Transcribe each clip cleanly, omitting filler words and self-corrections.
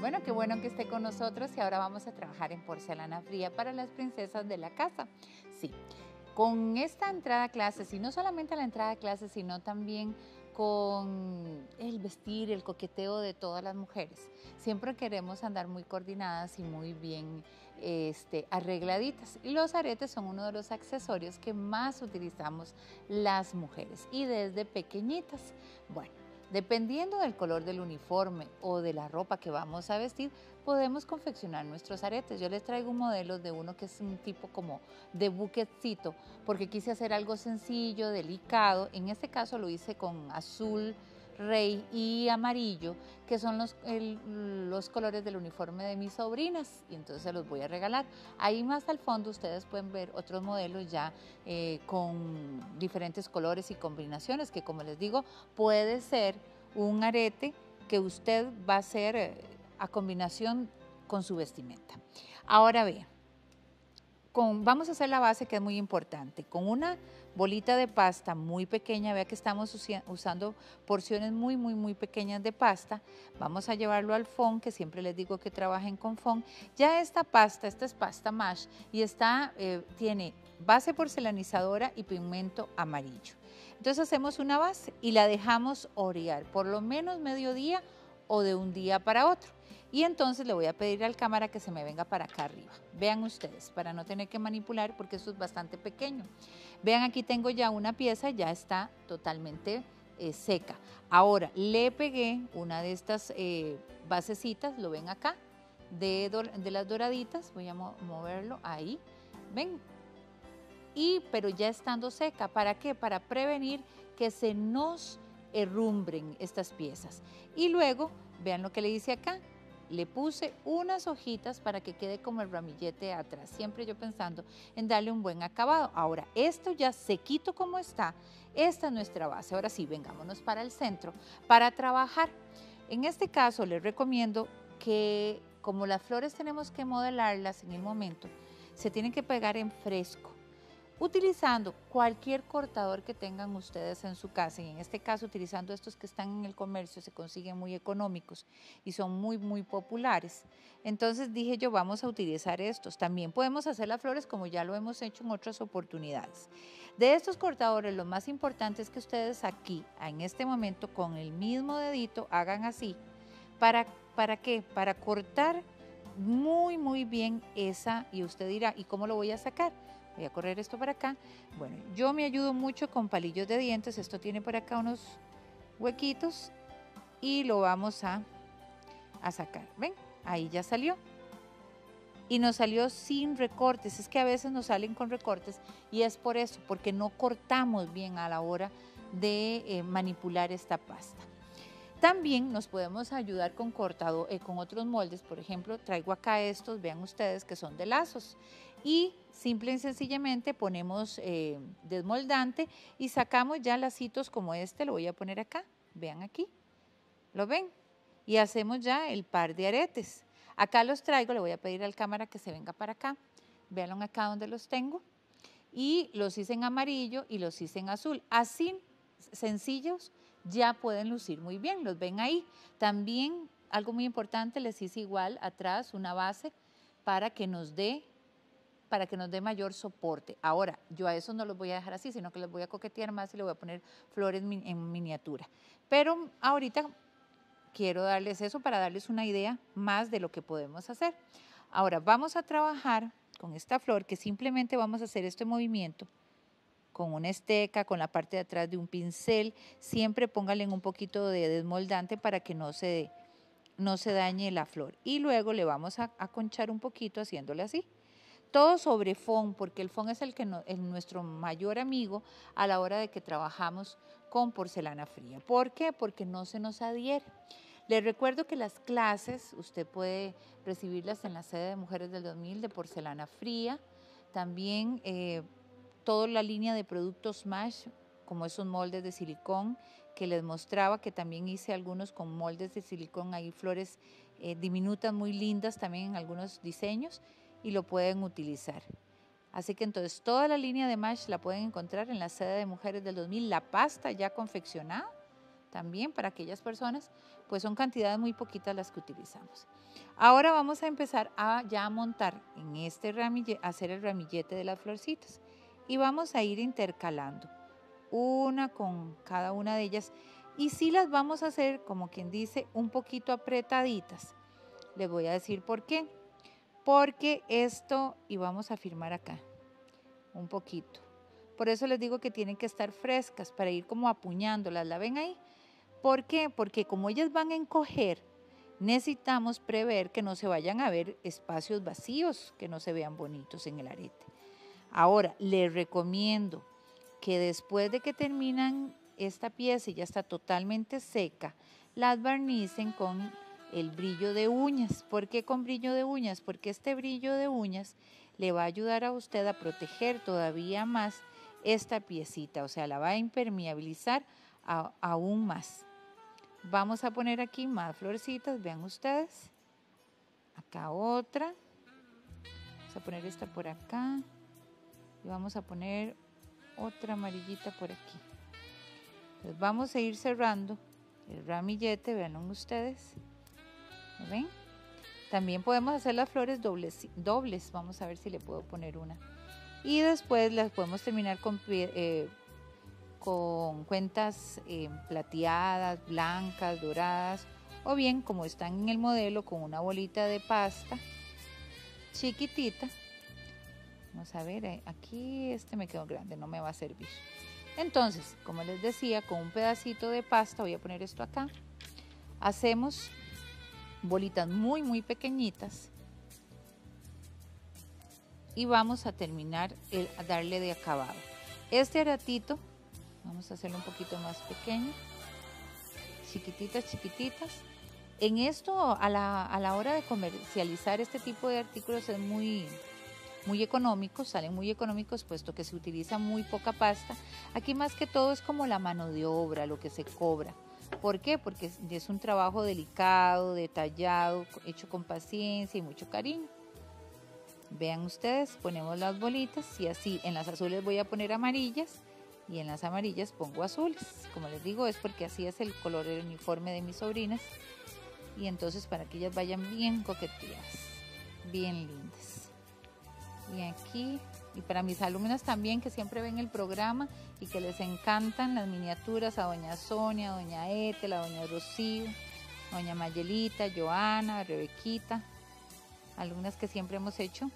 Bueno, qué bueno que esté con nosotros y ahora vamos a trabajar en porcelana fría para las princesas de la casa. Sí, con esta entrada a clases, y no solamente la entrada a clases, sino también con el vestir, el coqueteo de todas las mujeres. Siempre queremos andar muy coordinadas y muy bien arregladitas. Y los aretes son uno de los accesorios que más utilizamos las mujeres y desde pequeñitas. Bueno, dependiendo del color del uniforme o de la ropa que vamos a vestir, podemos confeccionar nuestros aretes. Yo les traigo un modelo de uno que es un tipo como de buquetcito, porque quise hacer algo sencillo, delicado. En este caso lo hice con azul, rey y amarillo, que son los colores del uniforme de mis sobrinas, y entonces se los voy a regalar. Ahí más al fondo ustedes pueden ver otros modelos ya con diferentes colores y combinaciones, que como les digo, puede ser un arete que usted va a hacer a combinación con su vestimenta. Ahora vean, vamos a hacer la base, que es muy importante, con una bolita de pasta muy pequeña. Vea que estamos usando porciones muy, muy, muy pequeñas de pasta. Vamos a llevarlo al fond, que siempre les digo que trabajen con fond. Ya esta es pasta MASH y tiene base porcelanizadora y pigmento amarillo. Entonces hacemos una base y la dejamos orear por lo menos medio día o de un día para otro. Y entonces le voy a pedir al cámara que se me venga para acá arriba. Vean ustedes, para no tener que manipular, porque esto es bastante pequeño. Vean, aquí tengo ya una pieza, ya está totalmente seca. Ahora, le pegué una de estas basecitas, lo ven acá, de las doraditas. Voy a moverlo ahí, ven. Pero ya estando seca, ¿para qué? Para prevenir que se nos herrumbren estas piezas. Y luego, vean lo que le hice acá. Le puse unas hojitas para que quede como el ramillete atrás, siempre yo pensando en darle un buen acabado. Ahora, esto ya sequito como está, esta es nuestra base. Ahora sí, vengámonos para el centro para trabajar. En este caso les recomiendo que, como las flores tenemos que modelarlas en el momento, se tienen que pegar en fresco, utilizando cualquier cortador que tengan ustedes en su casa, y en este caso utilizando estos que están en el comercio, se consiguen muy económicos y son muy, muy populares. Entonces dije yo, vamos a utilizar estos. También podemos hacer las flores como ya lo hemos hecho en otras oportunidades. De estos cortadores, lo más importante es que ustedes aquí, en este momento, con el mismo dedito, hagan así. ¿Para qué? Para cortar muy, muy bien esa, y usted dirá, ¿y cómo lo voy a sacar? Voy a correr esto para acá. Bueno, yo me ayudo mucho con palillos de dientes. Esto tiene por acá unos huequitos y lo vamos a sacar. ¿Ven? Ahí ya salió. Y nos salió sin recortes. Es que a veces nos salen con recortes y es por eso, porque no cortamos bien a la hora de manipular esta pasta. También nos podemos ayudar con con otros moldes. Por ejemplo, traigo acá estos, vean ustedes, que son de lazos. Y simple y sencillamente ponemos desmoldante y sacamos ya lacitos como este. Lo voy a poner acá, vean aquí, ¿lo ven? Y hacemos ya el par de aretes. Acá los traigo, le voy a pedir al cámara que se venga para acá. Véanlo acá donde los tengo. Y los hice en amarillo y los hice en azul. Así, sencillos, ya pueden lucir muy bien, los ven ahí. También, algo muy importante, les hice igual atrás una base para que nos dé mayor soporte. Ahora, yo a eso no los voy a dejar así, sino que les voy a coquetear más y le voy a poner flores en miniatura. Pero ahorita quiero darles eso para darles una idea más de lo que podemos hacer. Ahora, vamos a trabajar con esta flor, que simplemente vamos a hacer este movimiento con una esteca, con la parte de atrás de un pincel. Siempre pónganle un poquito de desmoldante para que no se dañe la flor. Y luego le vamos a aconchar un poquito haciéndole así. Todo sobre fond, porque el fond es nuestro mayor amigo a la hora de que trabajamos con porcelana fría. ¿Por qué? Porque no se nos adhiere. Les recuerdo que las clases, usted puede recibirlas en la sede de Mujeres del 2000 de porcelana fría. También toda la línea de productos MASH, como esos moldes de silicón que les mostraba, que también hice algunos con moldes de silicón. Hay flores diminutas muy lindas también en algunos diseños, y lo pueden utilizar. Así que entonces toda la línea de MASH la pueden encontrar en la sede de Mujeres del 2000, la pasta ya confeccionada también para aquellas personas, pues son cantidades muy poquitas las que utilizamos. Ahora vamos a empezar a ya montar en este ramillete, hacer el ramillete de las florcitas, y vamos a ir intercalando una con cada una de ellas, y sí las vamos a hacer, como quien dice, un poquito apretaditas. Les voy a decir por qué, porque esto, y vamos a firmar acá un poquito. Por eso les digo que tienen que estar frescas para ir como apuñándolas, ¿la ven ahí? ¿Por qué? Porque como ellas van a encoger, necesitamos prever que no se vayan a ver espacios vacíos, que no se vean bonitos en el arete. Ahora, les recomiendo que después de que terminan esta pieza y ya está totalmente seca, las barnicen con el brillo de uñas. ¿Por qué con brillo de uñas? Porque este brillo de uñas le va a ayudar a usted a proteger todavía más esta piecita, o sea, la va a impermeabilizar aún más. Vamos a poner aquí más florcitas, vean ustedes. Acá otra. Vamos a poner esta por acá. Y vamos a poner otra amarillita por aquí. Entonces vamos a ir cerrando el ramillete, vean ustedes. ¿Me ven? También podemos hacer las flores dobles. Vamos a ver si le puedo poner una. Y después las podemos terminar con cuentas plateadas, blancas, doradas, o bien como están en el modelo, con una bolita de pasta chiquitita. Vamos a ver, aquí este me quedó grande, no me va a servir. Entonces, como les decía, con un pedacito de pasta, voy a poner esto acá, hacemos bolitas muy muy pequeñitas. Y vamos a terminar a darle de acabado. Este aratito, vamos a hacerlo un poquito más pequeño. Chiquititas, chiquititas. En esto, a la hora de comercializar este tipo de artículos es muy económico, salen muy económicos puesto que se utiliza muy poca pasta. Aquí más que todo es como la mano de obra, lo que se cobra. ¿Por qué? Porque es un trabajo delicado, detallado, hecho con paciencia y mucho cariño. Vean ustedes, ponemos las bolitas y así en las azules voy a poner amarillas y en las amarillas pongo azules. Como les digo, es porque así es el color del uniforme de mis sobrinas, y entonces para que ellas vayan bien coqueteadas, bien lindas. Y aquí, y para mis alumnas también que siempre ven el programa y que les encantan las miniaturas, a doña Sonia, a doña Ethel, a doña Rocío, a doña Mayelita, a Joana, a Rebequita. Alumnas que siempre hemos hecho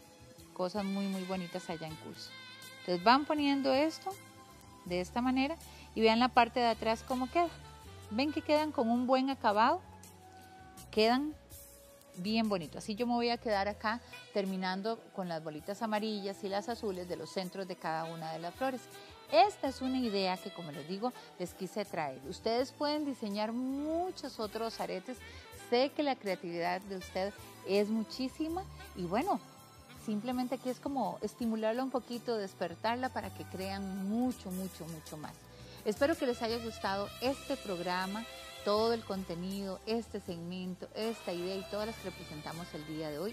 cosas muy muy bonitas allá en curso. Entonces van poniendo esto de esta manera y vean la parte de atrás cómo queda. Ven que quedan con un buen acabado, quedan bien bonito. Así yo me voy a quedar acá terminando con las bolitas amarillas y las azules de los centros de cada una de las flores. Esta es una idea que, como les digo, les quise traer. Ustedes pueden diseñar muchos otros aretes. Sé que la creatividad de usted es muchísima y bueno, simplemente aquí es como estimularla un poquito, despertarla para que crean mucho, mucho, mucho más. Espero que les haya gustado este programa, todo el contenido, este segmento, esta idea y todas las que presentamos el día de hoy